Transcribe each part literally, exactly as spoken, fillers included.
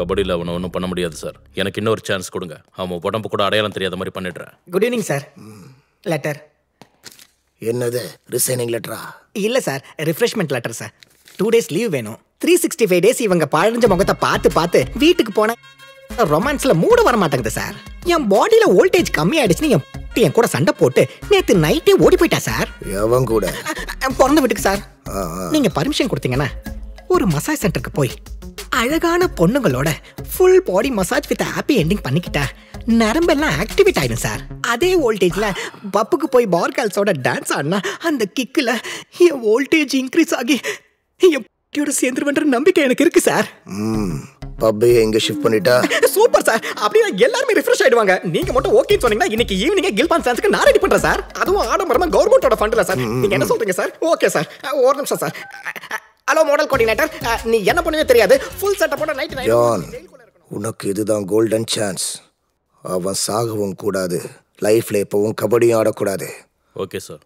கபடியில் அவனை ஒன்றும் பண்ண முடியாது சார். எனக்கு இன்னொரு சான்ஸ் கொடுங்க. அவன் உடம்பு கூட அடையாளம் தெரியாத மாதிரி பண்ணிடுறேன். Good evening sir. லெட்டர். என்னது ரிசைனிங் லெட்டரா? இல்லை sir, refreshment letter sir. Two days leave வேணும். த்ரீ சிக்ஸ்டி ஃபைவ் டேஸ் இவங்க பழஞ்ச முகத்தை பார்த்து பார்த்து வீட்டுக்கு போன ரொமான்ஸ்ல மூட வர மாட்டேங்குது சார். என் பாடியில வோல்டேஜ் கம்மி ஆயிடுச்சுன்னு என் என் கூட சண்டை போட்டு நேற்று நைட்டே ஓடி போயிட்டா சார். எவன் கூட? பிறந்த வீட்டுக்கு சார். நீங்க பர்மிஷன் கொடுத்தீங்கன்னா ஒரு மசாஜ் சென்டருக்கு போய் அழகான பொண்ணுங்களோட full body massage with happy ending பண்ணிக்கிட்டா நரம்பெல்லாம் ஆக்டிவேட் ஆயிடும் சார். அதே வோல்டேஜ்ல பப்புக்கு போய் பார் கேர்ள்ஸோட டான்ஸ் ஆடினா அந்த கிக்கில் என் வோல்டேஜ் இன்க்ரீஸ் ஆகி எப்படியோட சேர்ந்துருவன்ற நம்பிக்கை எனக்கு இருக்கு சார். பப்பே எங்க ஷிஃப்ட் பண்ணிட்டா சூப்பர் சார். அப்படியே எல்லாரும் ரிஃப்ரெஷ் ஆயிடுவாங்க. நீங்க மட்டும் ஓகே சொன்னீங்கன்னா இன்னைக்கு ஈவினிங் கில்பான் சான்ஸ்க்கு நான் ரெடி பண்றேன் சார். அதுவும் ஆடம்பரமா கவர்மெண்டோட ஃபண்ட்ல சார். நீங்க என்ன சொல்றீங்க சார்? Okay sir. ஒரு நிமிஷம் சார். ஹலோ மாடல் கோஆர்டினேட்டர், நீ என்ன பண்ணுவே தெரியாது, ஃபுல் செட்டப் போட நைட் நைட். ஜான், உனக்கு இதுதான் கோல்டன் சான்ஸ். அவன் சாகவும் கூடாது, லைஃப்ல எப்பவும் கபடியும் ஆடக்கூடாது. Okay sir.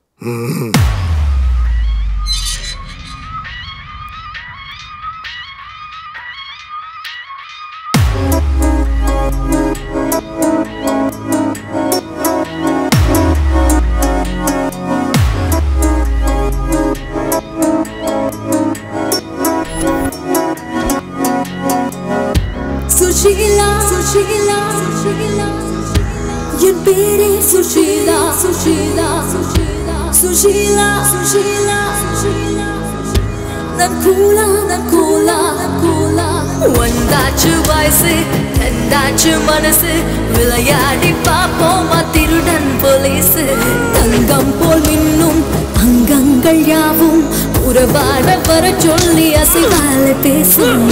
Sushila, Sushila, Sushila, your beauty, Sushila, Sushila, Sushila, Sushila, Sushila, Sushila, nan kula, nan kula, nan kula, vanda chuvaise, thanda chu manase, vilayadi paapoma thirudan police, tangam pol minnum, angangal yaavum, uravaada vara solli asivale pesum.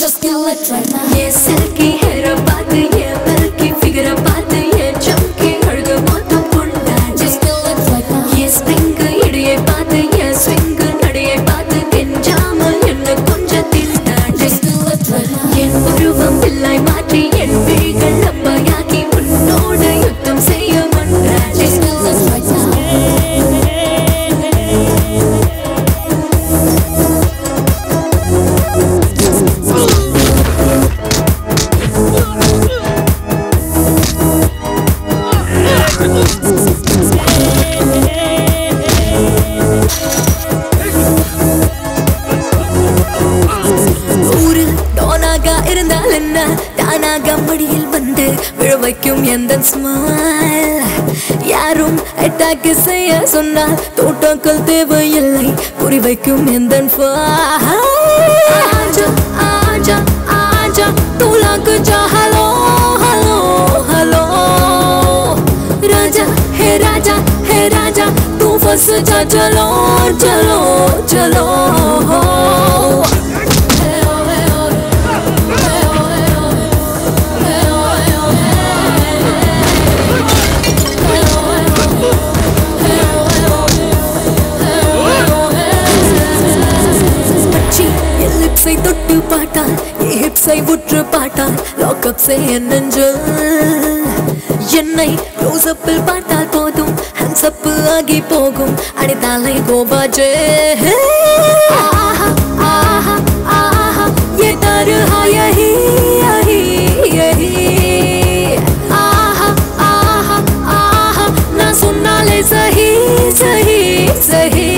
Just kill it right now. Ye silky hair baat, ye bulky figure baat, ye chunky harga mata punda. Just kill it right now. Ye spring idye baat, ye swing nadye baat, kenjam enna konja tilda. Just kill it right now. Ye uruvam illai maati, en veegal appayaaki unnod yutham seiya mandra. Just kill it right now. யாரும் attack செய்ய சொன்னால் தோட்டங்கள் தேவையில்லை, குறி வைக்கும் எந்தன் ஆஜா ஆஜா ஆஜா தூளாக்கு ஜா. Hello hello hello Raja, hey Raja, hey Raja தூ ஃபஸ் ஜா, சலோ சலோ சலோ. பாட்டான் ஹிப்ஸை உற்று பாட்டான் லாக்அப் செய்ய நெஞ்சல் என்னை ரோசப்பில் பார்த்தால் போதும் ஹம்சப்பு ஆகி போகும் அடித்தாலை கோபாஜே. ஆஹா ஆஹா ஆஹா ஏ தருஹா யஹி யஹி யஹி. ஆஹா ஆஹா ஆஹா நான் சொன்னாலே சஹி சஹி சஹி.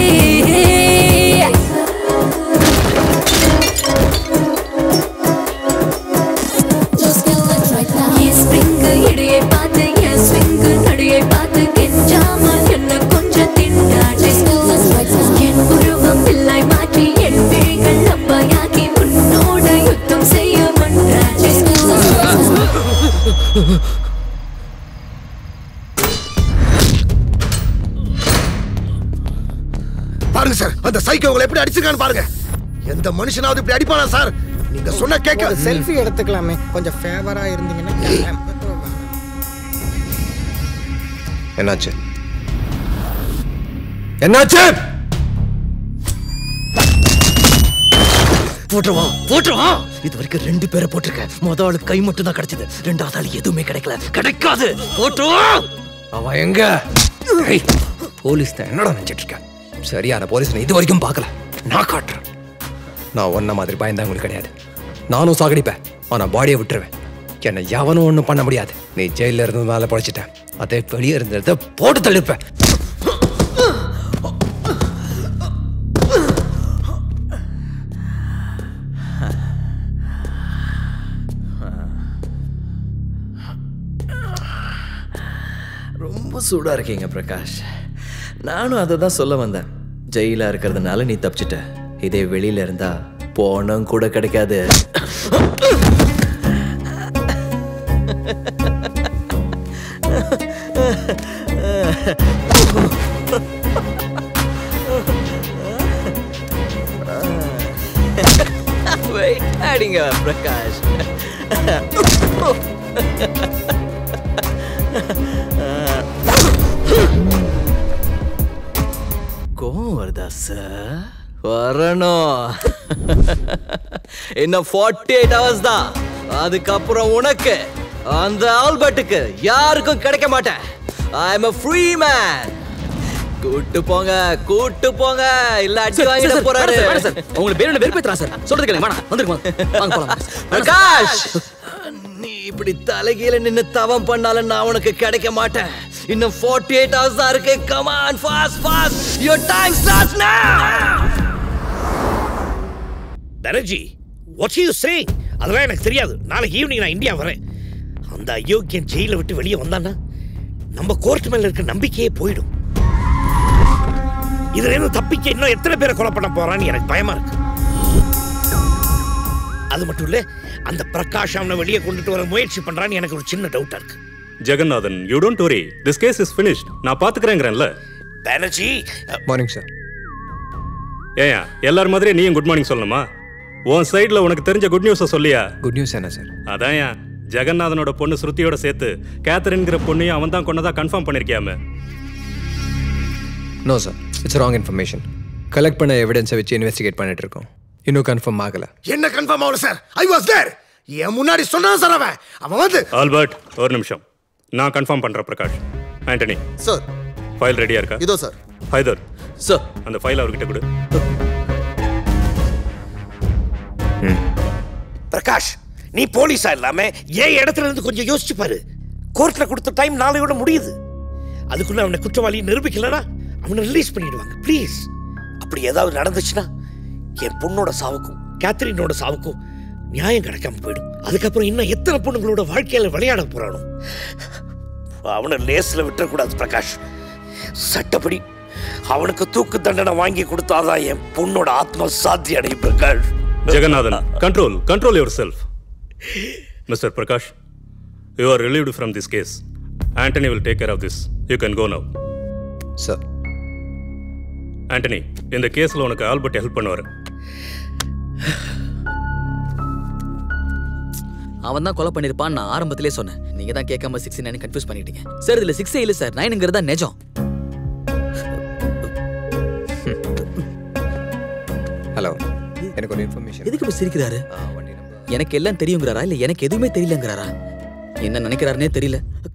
பாருங்க சார், அந்த சைக்கோங்களை எப்படி அடிச்சிருக்கான்னு பாருங்க. எந்த மனுஷனாவது இப்படி அடிப்பானா சார்? நீங்க சொன்ன கேட்க செல்ஃபி எடுத்துக்கலாமே, கொஞ்சம் ஃபேவரா இருந்தீங்கன்னா. என்னாச்சு என்னாச்சு? போட்டுருவோம் போட்டுருவோம். இது வரைக்கும் ரெண்டு பேரை போட்டிருக்கேன். மொதல் ஆளுக்கு கை மட்டும் தான் கிடைச்சது, ரெண்டாவது ஆள் எதுவுமே கிடைக்கல, கிடைக்காது. போட்டுருவோம். அவன் எங்க போலீஸ் தான் என்னடா நினைச்சிட்டு இருக்கேன். சரியான போலீஸ் இது வரைக்கும் பார்க்கல, நான் காட்டுறேன். நான் ஒன்ன மாதிரி பயந்தாங்களுக்கு கிடையாது. நானும் சாகடிப்பேன், ஆனால் பாடியை விட்டுருவேன். என்னை எவனும் ஒன்றும் பண்ண முடியாது. நீ ஜெயிலில் இருந்ததுனால பழச்சிட்டேன், அதே வெளியே இருந்ததை போட்டு தள்ளிப்பேன். ரொம்ப சூடாக இருக்கீங்க பிரகாஷ். நானும் அதை தான் சொல்ல வந்தேன். ஜெயிலாக இருக்கிறதுனால நீ தப்பிச்சிட்ட, இதே வெளியில் இருந்தா போனும் கூட கிடைக்காது. வெயிட்டாடிங்க பிரகாஷ். கோவம் வருதா சார்? வரணும். இன்னும் ஃபார்ட்டி எயிட் ஹவர்ஸ் தான். அதுக்கப்புறம் உனக்கு அந்த ஆல்பர்ட்டுக்கு யாருக்கும் கிடைக்க மாட்டேன். I am a free man. கூட்டு போங்க, கூட்டு போங்க, இல்ல அடி வாங்கிட போறாரு. சார் உங்களுக்கு பேர் என்ன? வெறுப்பேத்ரா சார், சொல்றது கேளுங்க. வாடா வந்துருங்க, வாங்க போலாம். பிரகாஷ் நீ இப்படி தலைகீழ நின்னு தவம் பண்ணால நான் உனக்கு கிடைக்க மாட்டேன். இன்னும் நாற்பத்தி எட்டு ஹவர்ஸ் தான் இருக்கு. Come on, fast fast, your time starts now. Tanaji, what you saying? அதெல்லாம் எனக்கு தெரியாது. நாளைக்கு ஈவினிங் நான் இந்தியா வரேன். அந்த அயோக்கியன் ஜெயிலை விட்டு வெளியே வந்தான்னா நம்ம கோர்ட் மேல இருக்க நம்பிக்கையே போயிடும். இதுல இருந்து தப்பிக்க இன்னும் எத்தனை பேரை கொலை பண்ண போறான்னு எனக்கு பயமா இருக்கு. அது மட்டும் இல்ல, அந்த பிரகாஷ் அவனை வெளியே கொண்டுட்டு வர முயற்சி பண்றான்னு எனக்கு ஒரு சின்ன டவுட்டா இருக்கு. Jagannathan, you don't worry, this case is finished. நான் பாத்துக்கிறேங்கிறேன்ல. Banerjee, morning sir. ஏன் எல்லாரும் மாதிரியே நீயும் குட் மார்னிங் சொல்லணுமா? உன் சைடில் உனக்கு தெரிஞ்ச குட் நியூஸை சொல்லியா? குட் நியூஸ் என்ன சார்? அதான் ஏன் ஜெகநாதனோட பொண்ணு ஸ்ருதியோட சேர்த்து கேத்தரின்கிற பொண்ணையும் அவன் தான் கொண்டதாக கன்ஃபார்ம் பண்ணியிருக்கியாமே. No sir, it's wrong information. Collect பண்ண எவிடன்ஸை வச்சு இன்வெஸ்டிகேட் பண்ணிட்டு இருக்கோம். இன்னும் கன்ஃபார்ம் ஆகலை. என்ன கன்ஃபார்ம் ஆகல சார்? I was there. ஏன் முன்னாடி சொன்னான் சார் அவன் அவன் வந்து. ஆல்பர்ட், ஒரு நிமிஷம், நான் கன்ஃபார்ம் பண்ணுறேன். பிரகாஷ், ஆண்டனி சார், ஃபைல் ரெடியாக இருக்கா? இதோ சார். ஹைதர் சார், அந்த ஃபைல் அவர்கிட்ட கொடு. பிரகாஷ், நீ போலீஸா இல்லாம ஏன் இடத்துல இருந்து கொஞ்சம் யோசிச்சு பாரு. கோர்ட்ல கொடுத்த டைம் நாளையோட முடியுது. அதுக்குள்ள அவனை குற்றவாளி நிரூபிக்கலனா அவனை ரிலீஸ் பண்ணிடுவாங்க. ப்ளீஸ், அப்படி ஏதாவது நடந்துச்சுன்னா என் பொண்ணோட சாவுக்கும் கேத்ரினோட சாவுக்கும் நியாயம் கிடைக்காம போயிடும். அதுக்கப்புறம் இன்னும் எத்தனை பொண்ணுங்களோட வாழ்க்கையில விளையாட போறானோ. அவனை லேஸ்ல விட்டுறக்கூடாது பிரகாஷ். சட்டப்படி அவனுக்கு தூக்கு தண்டனை வாங்கி கொடுத்தாதான் என் பொண்ணோட ஆத்மா சாந்தி அடையும். Prakash, Jagannathan, control, control yourself. Mister Prakash, you are relieved from this case. Anthony will take care of this. You can go now. Sir. Anthony, in the case lo unakku Albert help pannuvaru. Avan dhaan kola pannirpaan na aarambathile sonna. Neenga dhaan kekkama six nine confuse pannittinga. Sir, idhula six illa sir, nine ingiradha nejam. Hello. எனக்கு ஒரு information. எதுக்கு இப்ப சிரிக்கிறாரு? எனக்கு எல்லாம் தெரியுங்கறாரா இல்ல எனக்கு எதுவுமே தெரியலங்கறாரா? என்ன நினைக்கிறாருனே தெரியல.